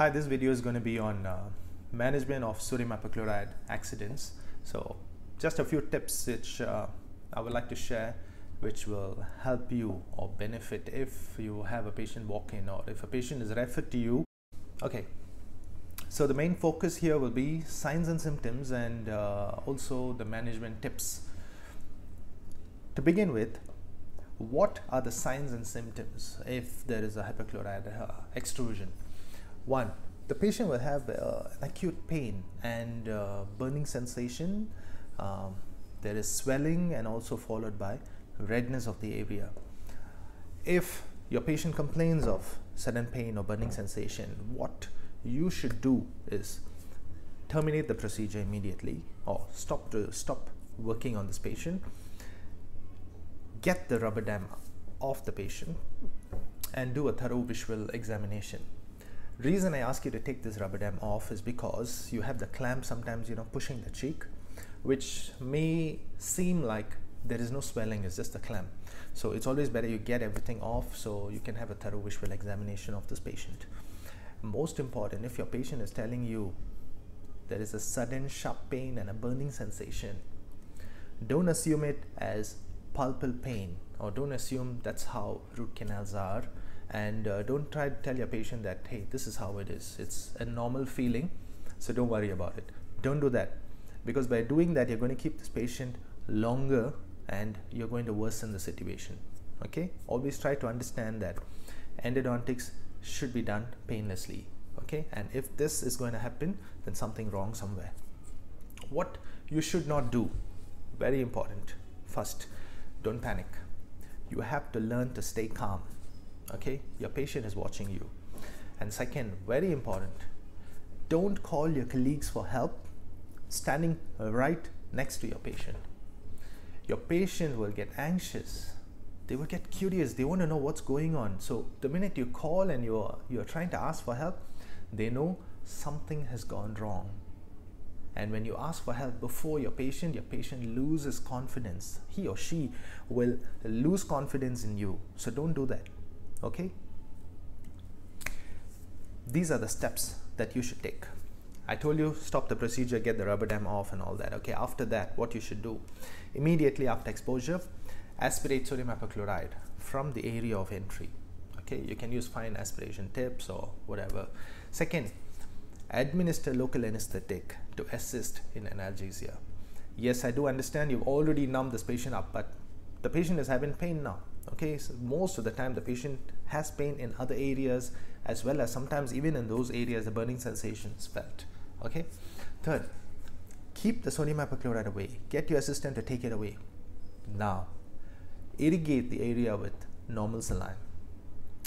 Hi, this video is going to be on management of sodium hypochlorite accidents. So just a few tips which I would like to share, which will help you or benefit if you have a patient walk in or if a patient is referred to you. Okay, so the main focus here will be signs and symptoms and also the management tips. To begin with, what are the signs and symptoms if there is a hypochlorite extrusion? One, the patient will have an acute pain and burning sensation. There is swelling and also followed by redness of the area. If your patient complains of sudden pain or burning sensation, what you should do is terminate the procedure immediately or stop working on this patient. Get the rubber dam off the patient and do a thorough visual examination. Reason I ask you to take this rubber dam off is because you have the clamp sometimes, you know, pushing the cheek, which may seem like there is no swelling, it's just the clamp. So it's always better you get everything off so you can have a thorough visual examination of this patient. Most important, if your patient is telling you there is a sudden sharp pain and a burning sensation, don't assume it as pulpal pain, or don't assume that's how root canals are. And don't try to tell your patient that, hey, this is how it is, it's a normal feeling, so don't worry about it. Don't do that, because by doing that you're going to keep this patient longer and you're going to worsen the situation. Okay, always try to understand that endodontics should be done painlessly. Okay, and if this is going to happen, then something wrong somewhere. What you should not do, very important. First, don't panic. You have to learn to stay calm. Okay, your patient is watching you. And second, very important, don't call your colleagues for help standing right next to your patient. Your patient will get anxious, they will get curious, they want to know what's going on. So the minute you call and you're trying to ask for help, they know something has gone wrong. And when you ask for help before your patient loses confidence. He or she will lose confidence in you. So don't do that. Okay, these are the steps that you should take. I told you, stop the procedure, get the rubber dam off and all that. Okay, after that, what you should do immediately after exposure, aspirate sodium hypochlorite from the area of entry. Okay, you can use fine aspiration tips or whatever. Second, administer local anesthetic to assist in analgesia. Yes, I do understand you've already numbed this patient up, but the patient is having pain now. Okay, so most of the time the patient has pain in other areas as well, as sometimes even in those areas the burning sensation is felt. Okay, third, keep the sodium hypochlorite away. Get your assistant to take it away. Now irrigate the area with normal saline.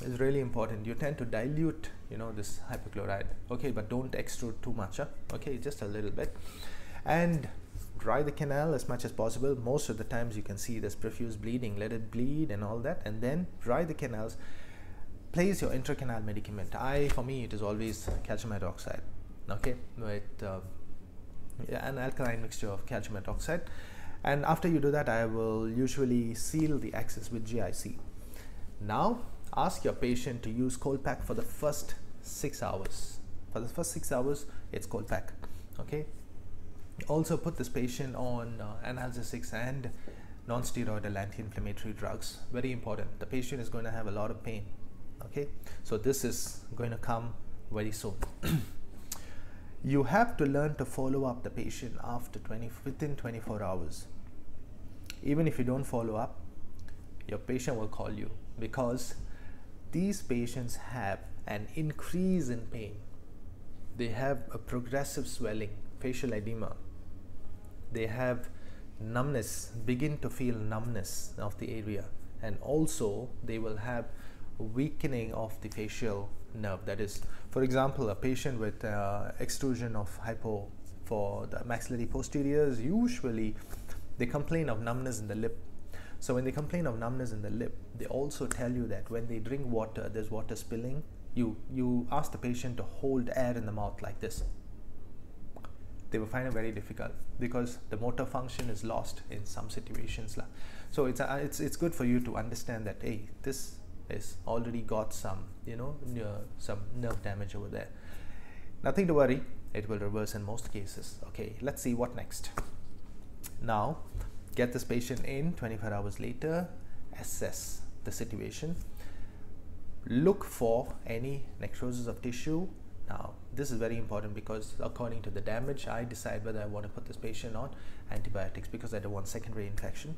It's really important. You tend to dilute, you know, this hypochlorite. Okay, but don't extrude too much, huh? Okay, just a little bit. And dry the canal as much as possible. Most of the times you can see this profuse bleeding. Let it bleed and all that, and then dry the canals. Place your intracanal medicament. For me it is always calcium hydroxide. Okay, with an alkaline mixture of calcium hydroxide. And after you do that, I will usually seal the access with GIC. Now ask your patient to use cold pack for the first 6 hours. For the first 6 hours, it's cold pack. Okay, also put this patient on analgesics and non-steroidal anti-inflammatory drugs. Very important. The patient is going to have a lot of pain. Okay, so this is going to come very soon. You have to learn to follow up the patient after within 24 hours. Even if you don't follow up, your patient will call you, because these patients have an increase in pain. They have a progressive swelling, facial edema. They have numbness, begin to feel numbness of the area, and also they will have weakening of the facial nerve. That is, for example, a patient with extrusion of hypo for the maxillary posteriors, usually they complain of numbness in the lip. So when they complain of numbness in the lip, they also tell you that when they drink water, there's water spilling. You ask the patient to hold air in the mouth like this. They will find it very difficult because the motor function is lost in some situations. So it's good for you to understand that, hey, this is already got some, you know, some nerve damage over there. Nothing to worry, it will reverse in most cases. Okay, let's see what next. Now, get this patient in 24 hours later, assess the situation, look for any necrosis of tissue. Now, this is very important because according to the damage, I decide whether I want to put this patient on antibiotics because I don't want secondary infection.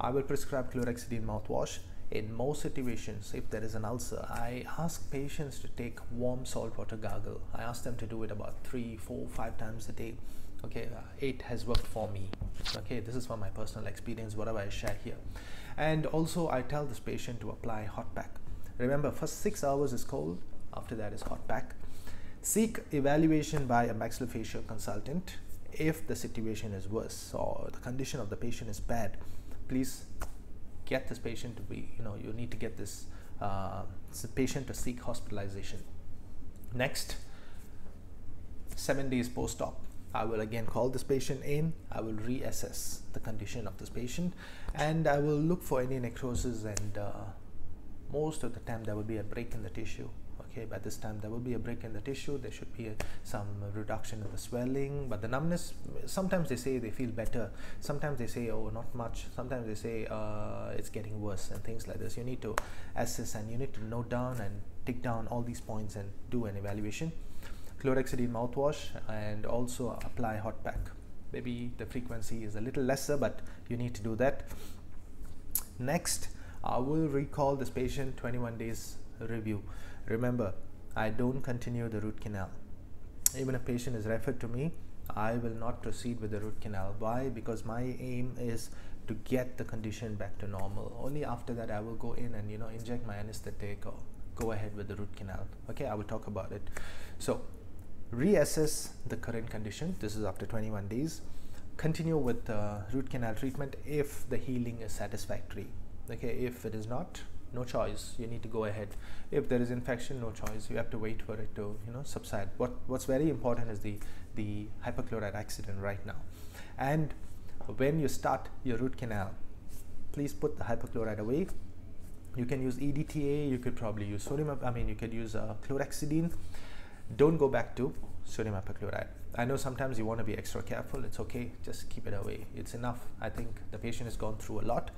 I will prescribe chlorhexidine mouthwash. In most situations, if there is an ulcer, I ask patients to take warm salt water gargle. I ask them to do it about 3, 4, 5 times a day. Okay, it has worked for me. Okay, this is from my personal experience, whatever I share here. And also, I tell this patient to apply hot pack. Remember, first 6 hours is cold, after that is hot pack. Seek evaluation by a maxillofacial consultant. If the situation is worse or the condition of the patient is bad, please get this patient to be, you need to get this patient to seek hospitalization. Next, 7 days post-op, I will again call this patient in. I will reassess the condition of this patient and I will look for any necrosis, and most of the time there will be a break in the tissue. Okay, by this time there will be a break in the tissue, there should be some reduction in the swelling, but the numbness, sometimes they say they feel better, sometimes they say, oh, not much, sometimes they say it's getting worse and things like this. You need to assess and you need to note down and take down all these points and do an evaluation. Chlorhexidine mouthwash, and also apply hot pack. Maybe the frequency is a little lesser, but you need to do that. Next, I will recall this patient 21 days review. Remember, I don't continue the root canal. Even if a patient is referred to me, I will not proceed with the root canal. Why? Because my aim is to get the condition back to normal. Only after that I will go in and inject my anesthetic or go ahead with the root canal. Okay, I will talk about it. So reassess the current condition. This is after 21 days. Continue with root canal treatment if the healing is satisfactory. Okay, if it is not, no choice, you need to go ahead. If there is infection, no choice, you have to wait for it to subside. What's very important is the hypochlorite accident right now. And when you start your root canal, please put the hypochlorite away. You can use EDTA, you could probably use chlorhexidine. Don't go back to sodium hypochlorite. I know sometimes you want to be extra careful, it's okay, just keep it away, it's enough. I think the patient has gone through a lot.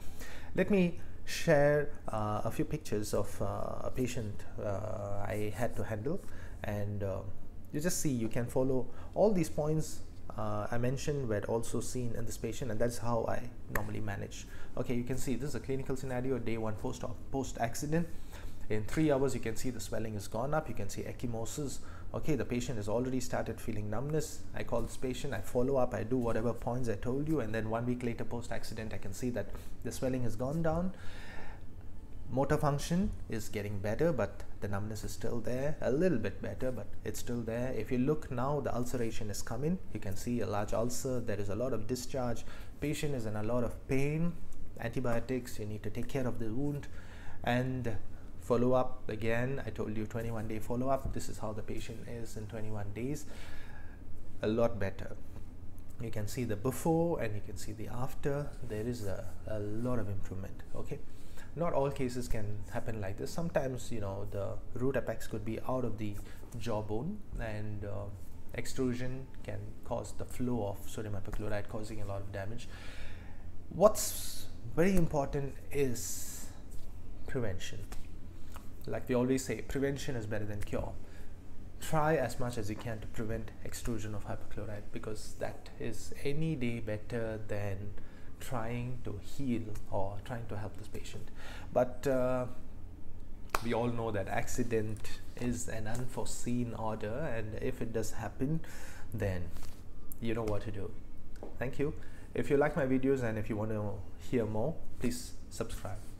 Let me share a few pictures of a patient I had to handle, and you just see, you can follow all these points I mentioned were also seen in this patient, and that's how I normally manage. Okay, you can see this is a clinical scenario, day 1 post accident. In 3 hours, you can see the swelling has gone up, you can see ecchymosis. Okay, the patient has already started feeling numbness. I call this patient, I follow up, I do whatever points I told you, and then 1 week later post-accident, I can see that the swelling has gone down. Motor function is getting better, but the numbness is still there. A little bit better, but it's still there. If you look now, the ulceration is coming. You can see a large ulcer, there is a lot of discharge. Patient is in a lot of pain. Antibiotics, you need to take care of the wound. And follow up, again I told you, 21-day follow up. This is how the patient is in 21 days. A lot better. You can see the before and you can see the after. There is a lot of improvement. Okay, not all cases can happen like this. Sometimes the root apex could be out of the jawbone, and extrusion can cause the flow of sodium hypochlorite, causing a lot of damage. What's very important is prevention. Like we always say, prevention is better than cure. Try as much as you can to prevent extrusion of hypochlorite, because that is any day better than trying to heal or trying to help this patient. But we all know that accident is an unforeseen order, and if it does happen, then you know what to do. Thank you. If you like my videos and if you want to hear more, please subscribe.